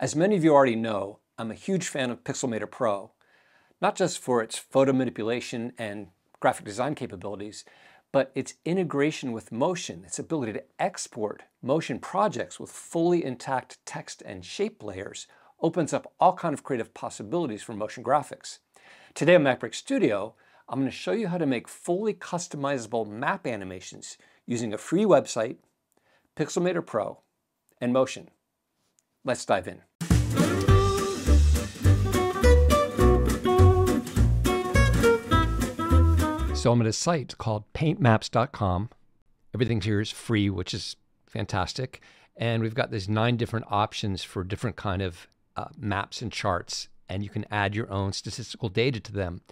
As many of you already know, I'm a huge fan of Pixelmator Pro, not just for its photo manipulation and graphic design capabilities, but its integration with Motion, its ability to export Motion projects with fully intact text and shape layers opens up all kinds of creative possibilities for motion graphics. Today on MacBreak Studio, I'm going to show you how to make fully customizable map animations using a free website, Pixelmator Pro, and Motion. Let's dive in. So I'm at a site called paintmaps.com. Everything here is free, which is fantastic. And we've got these 9 different options for different kind of maps and charts, and you can add your own statistical data to them.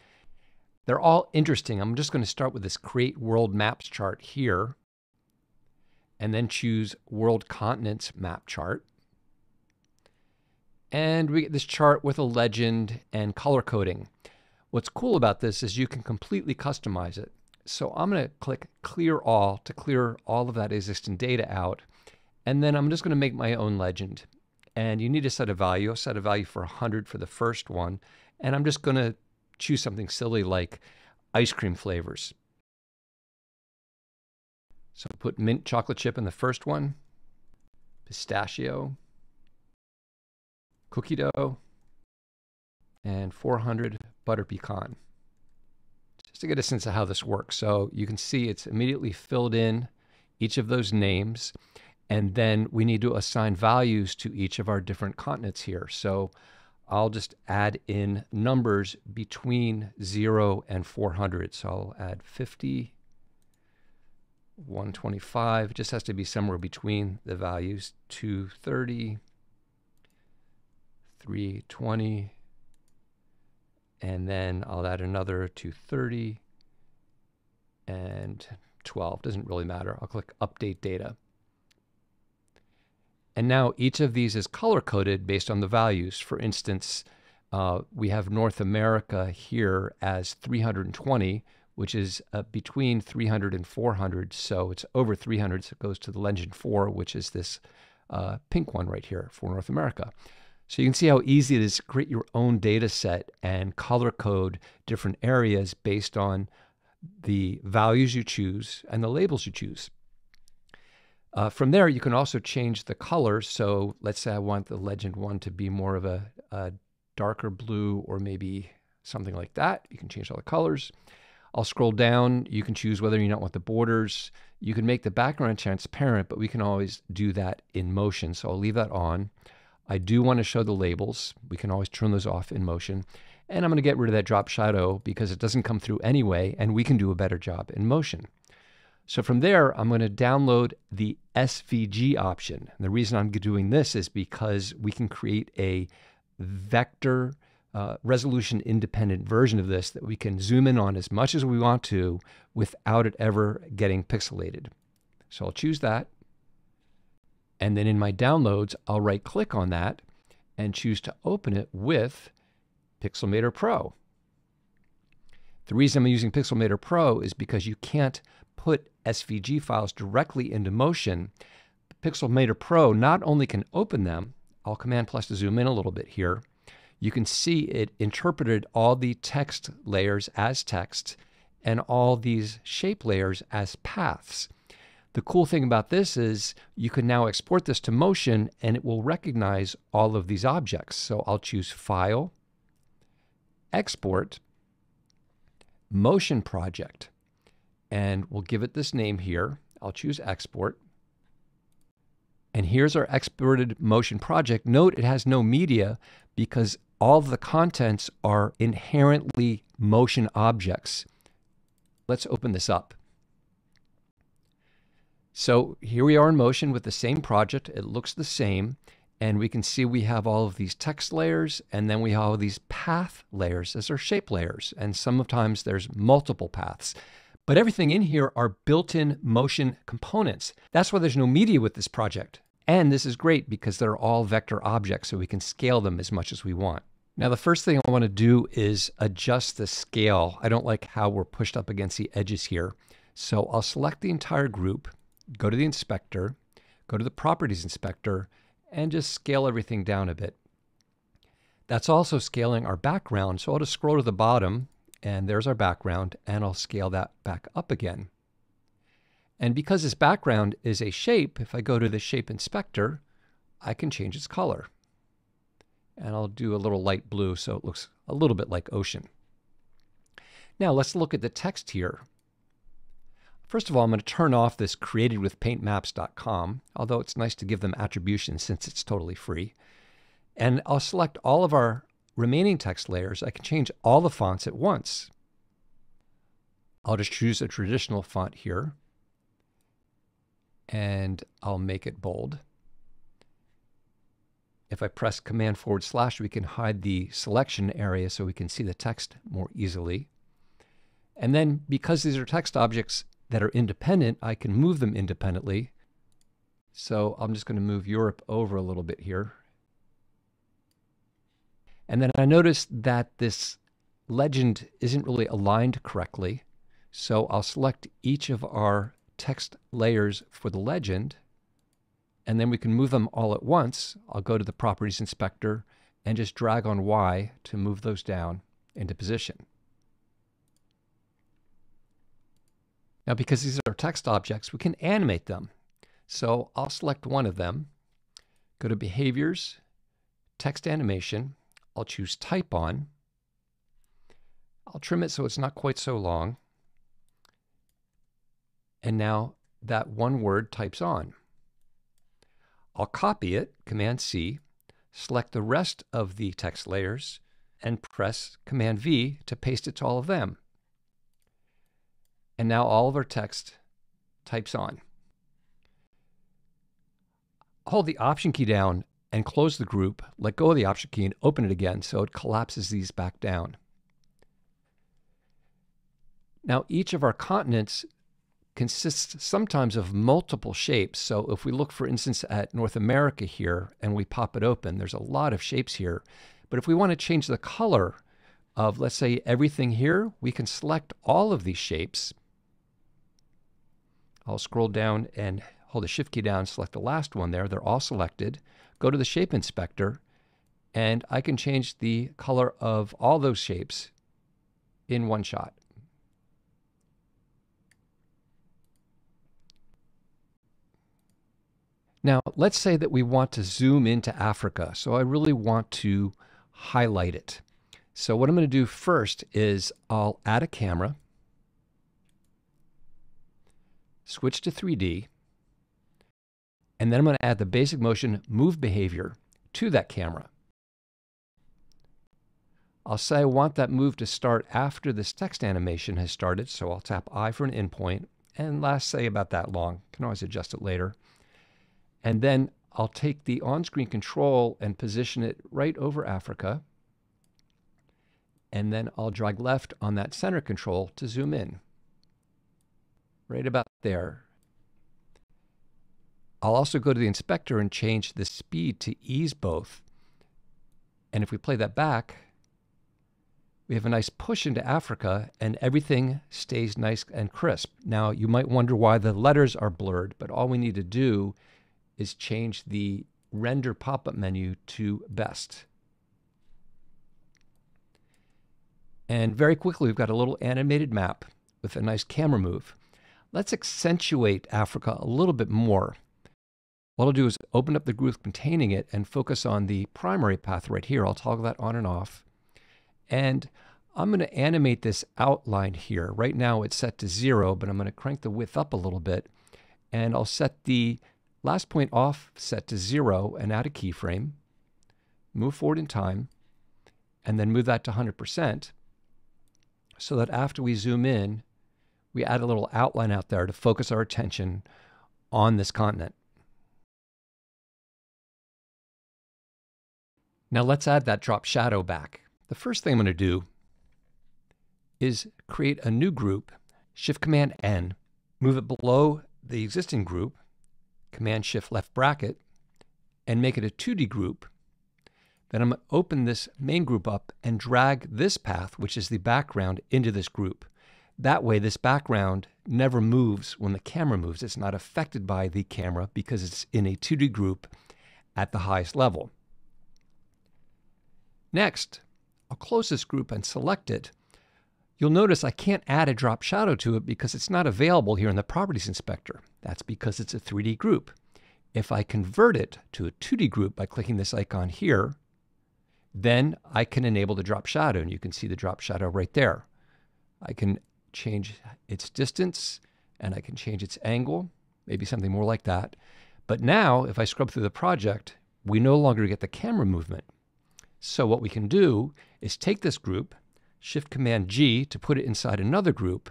They're all interesting. I'm just going to start with this Create World Maps chart here, and then choose World Continents Map Chart. And we get this chart with a legend and color coding. What's cool about this is you can completely customize it. So I'm going to click Clear All to clear all of that existing data out. And then I'm just going to make my own legend. And you need to set a value. I'll set a value for 100 for the first one. And I'm just going to choose something silly like ice cream flavors. So I'll put mint chocolate chip in the first one, pistachio, cookie dough, and 400 butter pecan, just to get a sense of how this works. So you can see it's immediately filled in each of those names, and then we need to assign values to each of our different continents here. So I'll just add in numbers between 0 and 400. So I'll add 50, 125, it just has to be somewhere between the values, 230, 320, and then I'll add another 230 and 12. Doesn't really matter. I'll click Update Data. And now each of these is color-coded based on the values. For instance, we have North America here as 320, which is between 300 and 400, so it's over 300, so it goes to the legend 4, which is this pink one right here for North America. So you can see how easy it is to create your own data set and color code different areas based on the values you choose and the labels you choose. From there, you can also change the color. So let's say I want the legend one to be more of a darker blue or maybe something like that. You can change all the colors. I'll scroll down. You can choose whether you don't want the borders. You can make the background transparent, but we can always do that in Motion. So I'll leave that on. I do want to show the labels. We can always turn those off in Motion. And I'm going to get rid of that drop shadow because it doesn't come through anyway, and we can do a better job in Motion. So from there, I'm going to download the SVG option. And the reason I'm doing this is because we can create a vector resolution independent version of this that we can zoom in on as much as we want to without it ever getting pixelated. So I'll choose that. And then in my downloads, I'll right click on that and choose to open it with Pixelmator Pro. The reason I'm using Pixelmator Pro is because you can't put SVG files directly into Motion. Pixelmator Pro not only can open them, I'll Command plus to zoom in a little bit here. You can see it interpreted all the text layers as text and all these shape layers as paths. The cool thing about this is you can now export this to Motion and it will recognize all of these objects. So I'll choose File, Export, Motion Project, and we'll give it this name here. I'll choose Export. And here's our exported Motion project. Note it has no media because all the contents are inherently Motion objects. Let's open this up. So here we are in Motion with the same project. It looks the same. And we can see we have all of these text layers, and then we have all these path layers as our shape layers. And sometimes there's multiple paths. But everything in here are built-in Motion components. That's why there's no media with this project. And this is great because they're all vector objects, so we can scale them as much as we want. Now, the first thing I want to do is adjust the scale. I don't like how we're pushed up against the edges here. So I'll select the entire group. Go to the inspector, go to the properties inspector, and just scale everything down a bit. That's also scaling our background, so I'll just scroll to the bottom and there's our background, and I'll scale that back up again. And because this background is a shape, if I go to the shape inspector, I can change its color. And I'll do a little light blue so it looks a little bit like ocean. Now let's look at the text here. First of all, I'm going to turn off this created with paintmaps.com, although it's nice to give them attribution since it's totally free. And I'll select all of our remaining text layers. I can change all the fonts at once. I'll just choose a traditional font here, and I'll make it bold. If I press Command//, we can hide the selection area so we can see the text more easily. And then because these are text objects that are independent, I can move them independently. So I'm just going to move Europe over a little bit here. And then I noticed that this legend isn't really aligned correctly. So I'll select each of our text layers for the legend, and then we can move them all at once. I'll go to the Properties Inspector and just drag on Y to move those down into position. Now, because these are text objects, we can animate them. So I'll select one of them, go to Behaviors, Text Animation. I'll choose Type On. I'll trim it so it's not quite so long. And now that one word types on. I'll copy it, Command-C, select the rest of the text layers, and press Command-V to paste it to all of them. And now all of our text types on. Hold the Option key down and close the group, let go of the Option key and open it again so it collapses these back down. Now each of our continents consists sometimes of multiple shapes. So if we look, for instance, at North America here and we pop it open, there's a lot of shapes here. But if we want to change the color of, let's say, everything here, we can select all of these shapes. I'll scroll down and hold the Shift key down, select the last one there. They're all selected. Go to the Shape Inspector, and I can change the color of all those shapes in one shot. Now, let's say that we want to zoom into Africa, so I really want to highlight it. So what I'm going to do first is I'll add a camera, switch to 3D, and then I'm going to add the basic motion move behavior to that camera. I'll say I want that move to start after this text animation has started, so I'll tap I for an endpoint, and last say about that long. Can always adjust it later. And then I'll take the on-screen control and position it right over Africa. And then I'll drag left on that center control to zoom in. Right about there. I'll also go to the inspector and change the speed to ease both. And if we play that back, we have a nice push into Africa and everything stays nice and crisp. Now you might wonder why the letters are blurred, but all we need to do is change the render pop-up menu to best. And very quickly, we've got a little animated map with a nice camera move. Let's accentuate Africa a little bit more. What I'll do is open up the group containing it and focus on the primary path right here. I'll toggle that on and off. And I'm going to animate this outline here. Right now it's set to 0, but I'm going to crank the width up a little bit. And I'll set the last point offset to 0 and add a keyframe, move forward in time, and then move that to 100% so that after we zoom in, we add a little outline out there to focus our attention on this continent. Now let's add that drop shadow back. The first thing I'm going to do is create a new group, Shift-Command-N, move it below the existing group, Command-Shift-left bracket, and make it a 2D group. Then I'm going to open this main group up and drag this path, which is the background, into this group. That way this background never moves when the camera moves. It's not affected by the camera because it's in a 2D group at the highest level. Next, I'll close this group and select it. You'll notice I can't add a drop shadow to it because it's not available here in the Properties Inspector. That's because it's a 3D group. If I convert it to a 2D group by clicking this icon here, then I can enable the drop shadow, and you can see the drop shadow right there. I can change its distance, and I can change its angle, maybe something more like that. But now, if I scrub through the project, we no longer get the camera movement. So what we can do is take this group, Shift-Command-G to put it inside another group,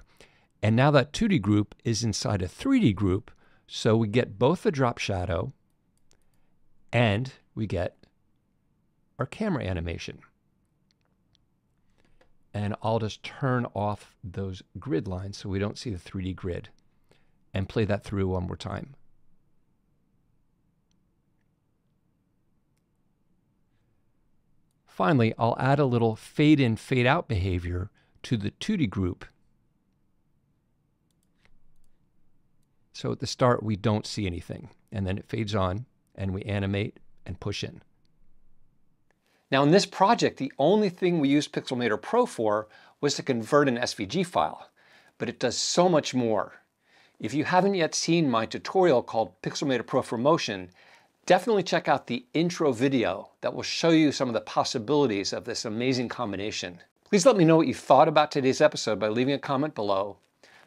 and now that 2D group is inside a 3D group, so we get both the drop shadow and we get our camera animation. And I'll just turn off those grid lines so we don't see the 3D grid, and play that through one more time. Finally, I'll add a little fade in, fade out behavior to the 2D group. So at the start, we don't see anything, and then it fades on and we animate and push in. Now in this project, the only thing we used Pixelmator Pro for was to convert an SVG file, but it does so much more. If you haven't yet seen my tutorial called Pixelmator Pro for Motion, definitely check out the intro video that will show you some of the possibilities of this amazing combination. Please let me know what you thought about today's episode by leaving a comment below.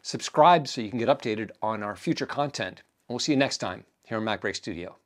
Subscribe so you can get updated on our future content. And we'll see you next time here on MacBreak Studio.